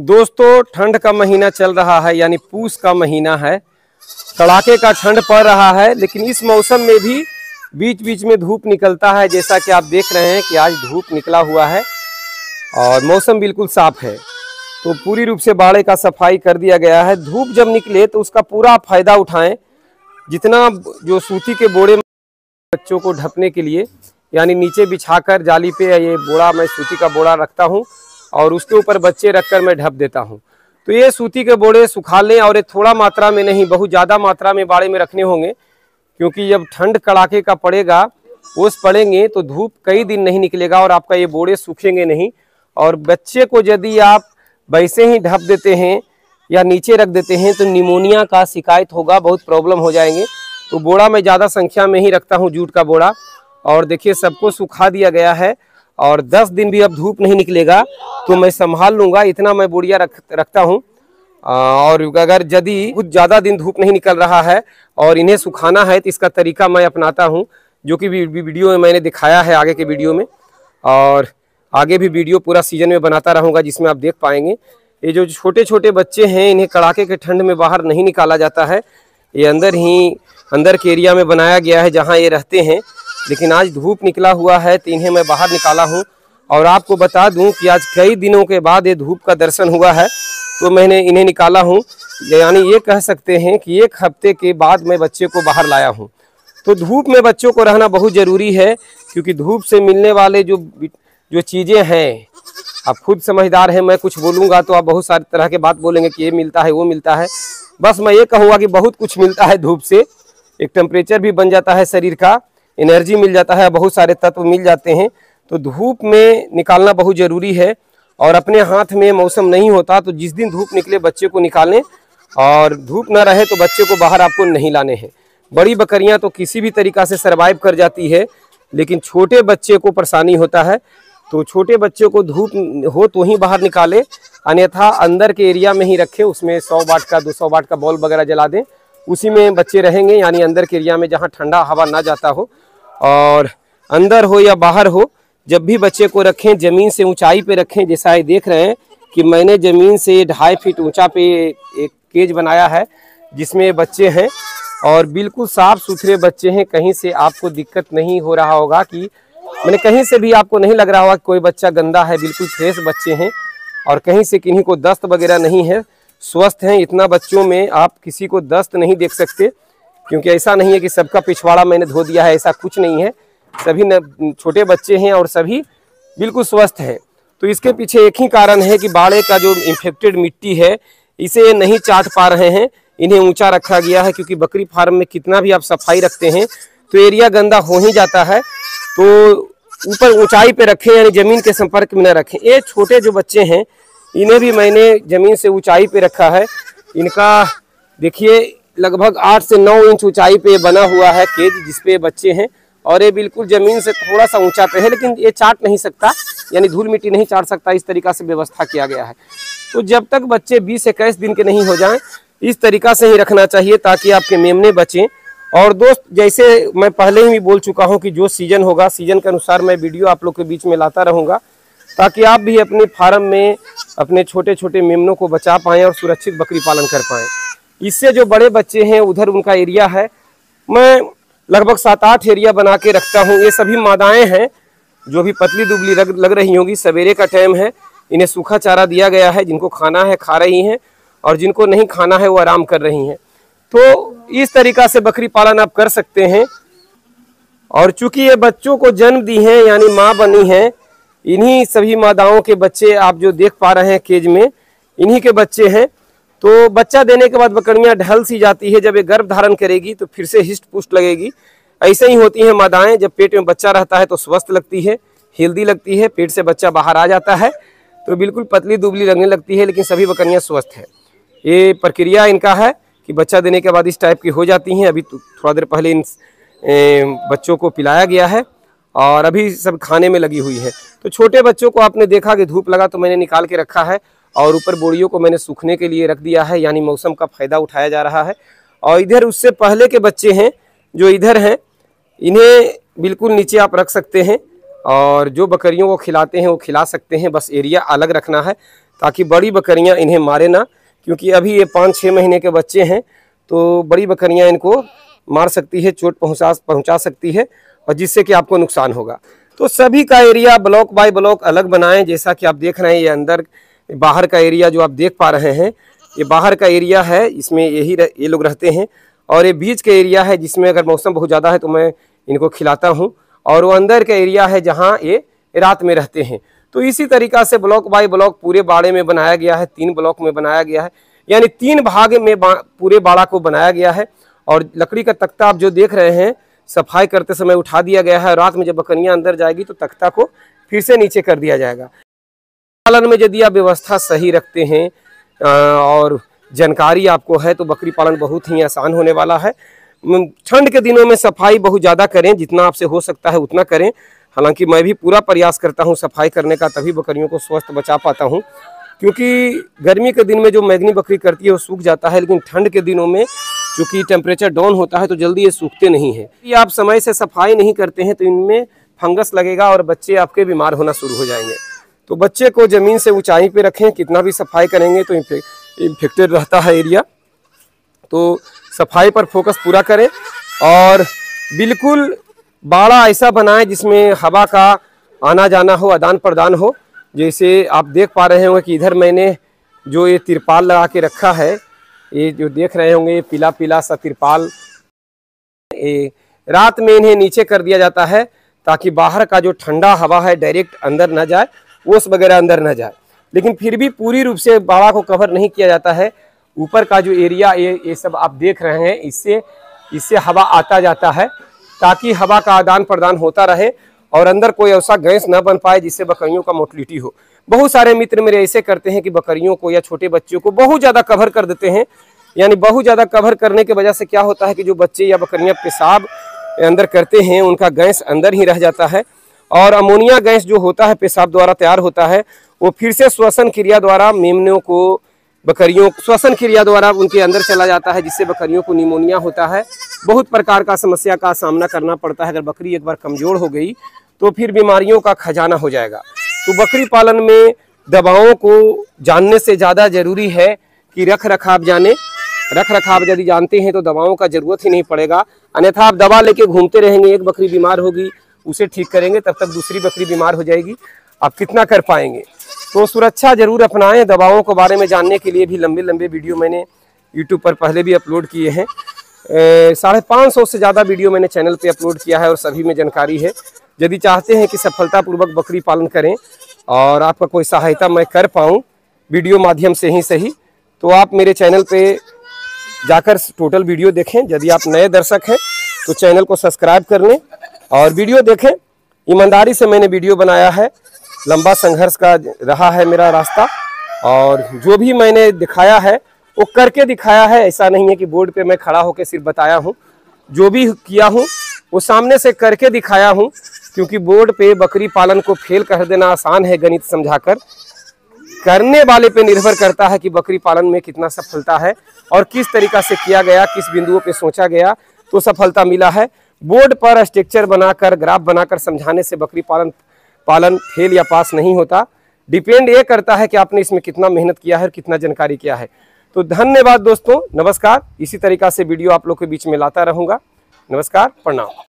दोस्तों ठंड का महीना चल रहा है, यानी पूस का महीना है। कड़ाके का ठंड पड़ रहा है, लेकिन इस मौसम में भी बीच बीच में धूप निकलता है। जैसा कि आप देख रहे हैं कि आज धूप निकला हुआ है और मौसम बिल्कुल साफ है। तो पूरी रूप से बाड़े का सफाई कर दिया गया है। धूप जब निकले तो उसका पूरा फायदा उठाएं। जितना जो सूती के बोरे बच्चों को ढकने के लिए, यानी नीचे बिछाकर जाली पे ये बोरा, मैं सूती का बोरा रखता हूँ और उसके ऊपर बच्चे रखकर मैं ढक देता हूँ। तो ये सूती के बोरे सुखा लें और ये थोड़ा मात्रा में नहीं, बहुत ज़्यादा मात्रा में बाड़े में रखने होंगे, क्योंकि जब ठंड कड़ाके का पड़ेगा, ओस पड़ेंगे तो धूप कई दिन नहीं निकलेगा और आपका ये बोरे सूखेंगे नहीं। और बच्चे को यदि आप वैसे ही ढक देते हैं या नीचे रख देते हैं तो निमोनिया का शिकायत होगा, बहुत प्रॉब्लम हो जाएंगे। तो बोरा मैं ज़्यादा संख्या में ही रखता हूँ, जूट का बोरा। और देखिए सबको सुखा दिया गया है और 10 दिन भी अब धूप नहीं निकलेगा तो मैं संभाल लूँगा, इतना मैं बोरिया रखता हूँ। और अगर यदि कुछ ज़्यादा दिन धूप नहीं निकल रहा है और इन्हें सुखाना है तो इसका तरीका मैं अपनाता हूँ, जो कि वीडियो में मैंने दिखाया है आगे के वीडियो में। और आगे भी वीडियो पूरा सीजन में बनाता रहूँगा, जिसमें आप देख पाएंगे। ये जो छोटे छोटे बच्चे हैं, इन्हें कड़ाके के ठंड में बाहर नहीं निकाला जाता है, ये अंदर के एरिया में बनाया गया है जहाँ ये रहते हैं। लेकिन आज धूप निकला हुआ है तो इन्हें मैं बाहर निकाला हूँ। और आपको बता दूँ कि आज कई दिनों के बाद ये धूप का दर्शन हुआ है तो मैंने इन्हें निकाला हूँ, यानी ये कह सकते हैं कि 1 हफ्ते के बाद मैं बच्चे को बाहर लाया हूँ। तो धूप में बच्चों को रहना बहुत ज़रूरी है, क्योंकि धूप से मिलने वाले जो चीज़ें हैं, आप खुद समझदार हैं। मैं कुछ बोलूँगा तो आप बहुत सारी तरह के बात बोलेंगे कि ये मिलता है, वो मिलता है। बस मैं ये कहूँगा कि बहुत कुछ मिलता है धूप से। एक टेम्परेचर भी बन जाता है, शरीर का एनर्जी मिल जाता है, बहुत सारे तत्व मिल जाते हैं। तो धूप में निकालना बहुत ज़रूरी है। और अपने हाथ में मौसम नहीं होता तो जिस दिन धूप निकले बच्चे को निकालें, और धूप ना रहे तो बच्चे को बाहर आपको नहीं लाने हैं। बड़ी बकरियाँ तो किसी भी तरीक़ा से सर्वाइव कर जाती है, लेकिन छोटे बच्चे को परेशानी होता है। तो छोटे बच्चे को धूप हो तो ही बाहर निकाले, अन्यथा अंदर के एरिया में ही रखें। उसमें 100 वाट का 200 वाट का बॉल वगैरह जला दें, उसी में बच्चे रहेंगे। यानी अंदर के एरिया में जहां ठंडा हवा ना जाता हो, और अंदर हो या बाहर हो, जब भी बच्चे को रखें ज़मीन से ऊंचाई पे रखें। जैसा ये देख रहे हैं कि मैंने ज़मीन से 2.5 फीट ऊँचा पे एक केज बनाया है, जिसमें बच्चे हैं और बिल्कुल साफ़ सुथरे बच्चे हैं। कहीं से आपको दिक्कत नहीं हो रहा होगा, कि मैंने कहीं से भी आपको नहीं लग रहा होगा कि कोई बच्चा गंदा है। बिल्कुल फ्रेश बच्चे हैं और कहीं से किन्हीं को दस्त वगैरह नहीं है, स्वस्थ हैं। इतना बच्चों में आप किसी को दस्त नहीं देख सकते, क्योंकि ऐसा नहीं है कि सबका पिछवाड़ा मैंने धो दिया है, ऐसा कुछ नहीं है। सभी छोटे बच्चे हैं और सभी बिल्कुल स्वस्थ हैं। तो इसके पीछे एक ही कारण है कि बाड़े का जो इन्फेक्टेड मिट्टी है, इसे ये नहीं चाट पा रहे हैं, इन्हें ऊँचा रखा गया है। क्योंकि बकरी फार्म में कितना भी आप सफाई रखते हैं तो एरिया गंदा हो ही जाता है। तो ऊपर ऊंचाई पे रखें, यानी ज़मीन के संपर्क में न रखें। ये छोटे जो बच्चे हैं, इन्हें भी मैंने ज़मीन से ऊंचाई पे रखा है। इनका देखिए लगभग 8 से 9 इंच ऊंचाई पे बना हुआ है केज, जिसपे बच्चे हैं। और ये बिल्कुल ज़मीन से थोड़ा सा ऊंचा पे है, लेकिन ये चाट नहीं सकता, यानी धूल मिट्टी नहीं चाट सकता। इस तरीका से व्यवस्था किया गया है। तो जब तक बच्चे 20-21 दिन के नहीं हो जाएँ, इस तरीका से ही रखना चाहिए, ताकि आपके मेमने बचें। और दोस्त, जैसे मैं पहले ही भी बोल चुका हूं कि जो सीज़न होगा, सीज़न के अनुसार मैं वीडियो आप लोग के बीच में लाता रहूंगा, ताकि आप भी अपने फार्म में अपने छोटे छोटे मेमनों को बचा पाएँ और सुरक्षित बकरी पालन कर पाएँ। इससे जो बड़े बच्चे हैं, उधर उनका एरिया है, मैं लगभग 7-8 एरिया बना के रखता हूँ। ये सभी मादाएँ हैं जो भी पतली दुबली लग रही होंगी। सवेरे का टाइम है, इन्हें सूखा चारा दिया गया है। जिनको खाना है खा रही हैं, और जिनको नहीं खाना है वो आराम कर रही हैं। तो इस तरीका से बकरी पालन आप कर सकते हैं। और चूंकि ये बच्चों को जन्म दी हैं, यानी माँ बनी हैं, इन्हीं सभी मादाओं के बच्चे आप जो देख पा रहे हैं केज में, इन्हीं के बच्चे हैं। तो बच्चा देने के बाद बकरियाँ ढल सी जाती है। जब ये गर्भ धारण करेगी तो फिर से हिस्ट पुष्ट लगेगी। ऐसे ही होती हैं मादाएँ, जब पेट में बच्चा रहता है तो स्वस्थ लगती है, हेल्दी लगती है। पेट से बच्चा बाहर आ जाता है तो बिल्कुल पतली दुबली लगने लगती है, लेकिन सभी बकरियाँ स्वस्थ हैं। ये प्रक्रिया इनका है कि बच्चा देने के बाद इस टाइप की हो जाती हैं। अभी थोड़ा देर पहले इन बच्चों को पिलाया गया है और अभी सब खाने में लगी हुई है। तो छोटे बच्चों को आपने देखा कि धूप लगा तो मैंने निकाल के रखा है, और ऊपर बोरियों को मैंने सूखने के लिए रख दिया है, यानी मौसम का फ़ायदा उठाया जा रहा है। और इधर उससे पहले के बच्चे हैं जो इधर हैं, इन्हें बिल्कुल नीचे आप रख सकते हैं, और जो बकरियों को खिलाते हैं वो खिला सकते हैं। बस एरिया अलग रखना है। ताकि बड़ी बकरियां इन्हें मारे ना, क्योंकि अभी ये 5-6 महीने के बच्चे हैं तो बड़ी बकरियां इनको मार सकती है, चोट पहुंचा सकती है और जिससे कि आपको नुकसान होगा। तो सभी का एरिया ब्लॉक बाय ब्लॉक अलग बनाएं। जैसा कि आप देख रहे हैं ये अंदर बाहर का एरिया जो आप देख पा रहे हैं ये बाहर का एरिया है, इसमें ये लोग रहते हैं और ये बीच का एरिया है जिसमें अगर मौसम बहुत ज़्यादा है तो मैं इनको खिलाता हूँ, और वो अंदर का एरिया है जहाँ ये रात में रहते हैं। तो इसी तरीक़ा से ब्लॉक बाय ब्लॉक पूरे बाड़े में बनाया गया है, 3 ब्लॉक में बनाया गया है, यानी 3 भाग में पूरे बाड़ा को बनाया गया है। और लकड़ी का तख्ता आप जो देख रहे हैं सफाई करते समय उठा दिया गया है, रात में जब बकरियां अंदर जाएगी तो तख्ता को फिर से नीचे कर दिया जाएगा। पालन में यदि आप व्यवस्था सही रखते हैं और जानकारी आपको है तो बकरी पालन बहुत ही आसान होने वाला है। ठंड के दिनों में सफाई बहुत ज़्यादा करें, जितना आपसे हो सकता है उतना करें। हालांकि मैं भी पूरा प्रयास करता हूं सफाई करने का, तभी बकरियों को स्वस्थ बचा पाता हूं, क्योंकि गर्मी के दिन में जो मैगनी बकरी करती है वो सूख जाता है, लेकिन ठंड के दिनों में चूँकि टेम्परेचर डाउन होता है तो जल्दी ये सूखते नहीं है। यदि आप समय से सफाई नहीं करते हैं तो इनमें फंगस लगेगा और बच्चे आपके बीमार होना शुरू हो जाएंगे। तो बच्चे को ज़मीन से ऊंचाई पे रखें, कितना भी सफाई करेंगे तो इन्फेक्टेड रहता है एरिया। तो सफाई पर फोकस पूरा करें और बिल्कुल बाड़ा ऐसा बनाएं जिसमें हवा का आना जाना हो, आदान प्रदान हो। जैसे आप देख पा रहे होंगे कि इधर मैंने जो ये तिरपाल लगा के रखा है, ये जो देख रहे होंगे ये पीला पीला सा तिरपाल, ये रात में इन्हें नीचे कर दिया जाता है ताकि बाहर का जो ठंडा हवा है डायरेक्ट अंदर ना जाए, ओस वगैरह अंदर ना जाए। लेकिन फिर भी पूरी रूप से बाड़ा को कवर नहीं किया जाता है, ऊपर का जो एरिया ये सब आप देख रहे हैं इससे हवा आता जाता है ताकि हवा का आदान प्रदान होता रहे और अंदर कोई ऐसा गैस ना बन पाए जिससे बकरियों का मोटिलिटी हो। बहुत सारे मित्र मेरे ऐसे करते हैं कि बकरियों को या छोटे बच्चों को बहुत ज़्यादा कवर कर देते हैं, यानी बहुत ज़्यादा कवर करने की वजह से क्या होता है कि जो बच्चे या बकरियां पेशाब अंदर करते हैं उनका गैस अंदर ही रह जाता है और अमोनिया गैस जो होता है पेशाब द्वारा तैयार होता है वो फिर से श्वसन क्रिया द्वारा मेमनों को बकरियों श्वसन क्रिया द्वारा उनके अंदर चला जाता है, जिससे बकरियों को निमोनिया होता है। बहुत प्रकार का समस्या का सामना करना पड़ता है। अगर बकरी एक बार कमज़ोर हो गई तो फिर बीमारियों का खजाना हो जाएगा। तो बकरी पालन में दवाओं को जानने से ज़्यादा ज़रूरी है कि रख रखाव यदि जानते हैं तो दवाओं का ज़रूरत ही नहीं पड़ेगा, अन्यथा आप दवा लेके घूमते रहेंगे। एक बकरी बीमार होगी उसे ठीक करेंगे, तब तक दूसरी बकरी बीमार हो जाएगी, आप कितना कर पाएंगे। तो सुरक्षा ज़रूर अपनाएं। दवाओं के बारे में जानने के लिए भी लंबे लंबे वीडियो मैंने यूट्यूब पर पहले भी अपलोड किए हैं, 550 से ज़्यादा वीडियो मैंने चैनल पे अपलोड किया है और सभी में जानकारी है। यदि चाहते हैं कि सफलतापूर्वक बकरी पालन करें और आपका कोई सहायता मैं कर पाऊँ वीडियो माध्यम से ही सही, तो आप मेरे चैनल पर जाकर टोटल वीडियो देखें। यदि आप नए दर्शक हैं तो चैनल को सब्सक्राइब कर लें और वीडियो देखें। ईमानदारी से मैंने वीडियो बनाया है, लंबा संघर्ष का रहा है मेरा रास्ता और जो भी मैंने दिखाया है वो करके दिखाया है। ऐसा नहीं है कि बोर्ड पे मैं खड़ा होकर सिर्फ बताया हूँ, जो भी किया हूँ वो सामने से करके दिखाया हूँ, क्योंकि बोर्ड पे बकरी पालन को फेल कर देना आसान है, गणित समझाकर। करने वाले पे निर्भर करता है कि बकरी पालन में कितना सफलता है और किस तरीका से किया गया, किस बिंदुओं पर सोचा गया तो सफलता मिला है। बोर्ड पर स्ट्रक्चर बनाकर ग्राफ बनाकर समझाने से बकरी पालन फेल या पास नहीं होता। डिपेंड ये करता है कि आपने इसमें कितना मेहनत किया है और कितना जानकारी किया है। तो धन्यवाद दोस्तों, नमस्कार। इसी तरीका से वीडियो आप लोग के बीच में लाता रहूँगा। नमस्कार, प्रणाम।